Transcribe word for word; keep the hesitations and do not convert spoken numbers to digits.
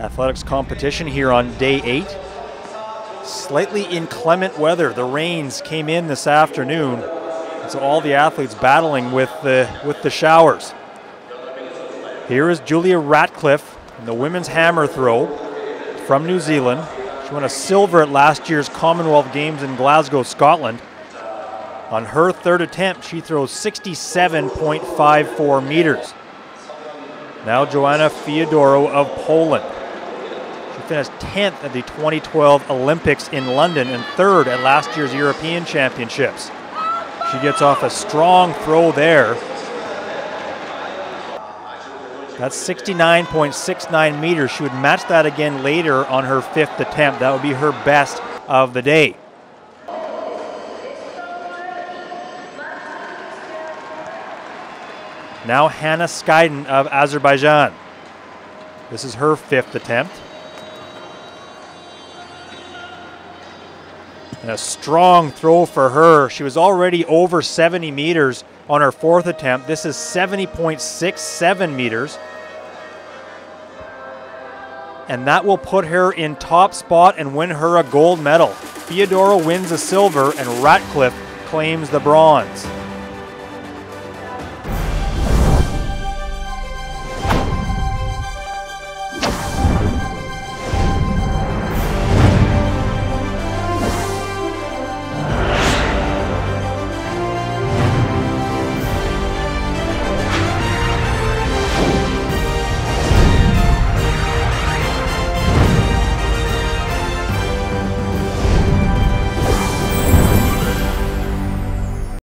athletics competition here on day eight. Slightly inclement weather. The rains came in this afternoon, and so all the athletes battling with the, with the showers. Here is Julia Ratcliffe in the women's hammer throw from New Zealand. She won a silver at last year's Commonwealth Games in Glasgow, Scotland. On her third attempt, she throws sixty-seven point five four meters. Now Joanna Fiodorow of Poland. She finished tenth at the twenty twelve Olympics in London and third at last year's European Championships. She gets off a strong throw there. That's sixty-nine point six nine meters. She would match that again later on her fifth attempt. That would be her best of the day. Now Anna Skydan of Azerbaijan. This is her fifth attempt. And a strong throw for her. She was already over seventy meters on her fourth attempt. This is seventy point six seven meters. And that will put her in top spot and win her a gold medal. Fiodorow wins a silver and Ratcliffe claims the bronze.